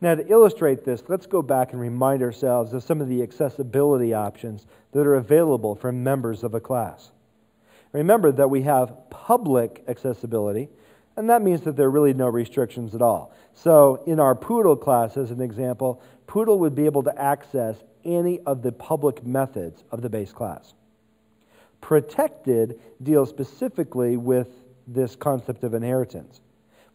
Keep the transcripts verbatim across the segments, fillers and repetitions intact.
Now, to illustrate this, let's go back and remind ourselves of some of the accessibility options that are available for members of a class. Remember that we have public accessibility, and that means that there are really no restrictions at all. So in our Poodle class, as an example, Poodle would be able to access any of the public methods of the base class. Protected deals specifically with this concept of inheritance.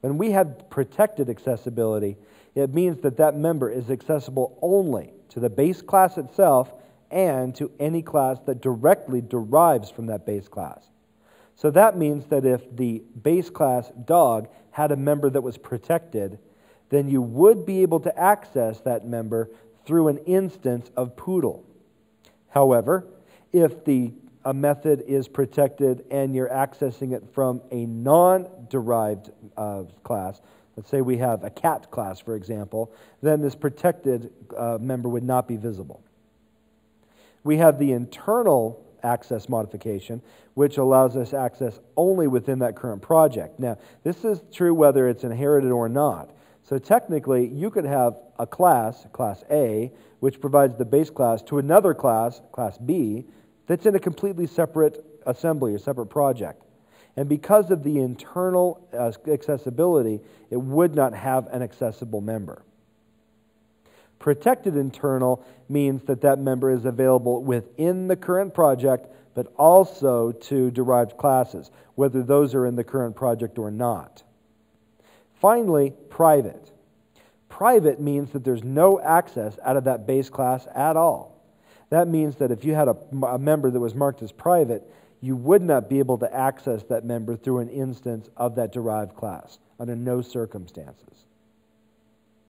When we have protected accessibility, it means that that member is accessible only to the base class itself and to any class that directly derives from that base class. So that means that if the base class dog had a member that was protected, then you would be able to access that member through an instance of Poodle. However, if the a method is protected and you're accessing it from a non-derived uh, class, let's say we have a cat class, for example, then this protected uh, member would not be visible. We have the internal access modification, which allows us access only within that current project. Now, this is true whether it's inherited or not. So technically, you could have a class, class A, which provides the base class to another class, class B, that's in a completely separate assembly or separate project. And because of the internal uh, accessibility, it would not have an accessible member. Protected internal means that that member is available within the current project, but also to derived classes, whether those are in the current project or not. Finally, private. Private means that there's no access out of that base class at all. That means that if you had a, a member that was marked as private, you would not be able to access that member through an instance of that derived class under no circumstances.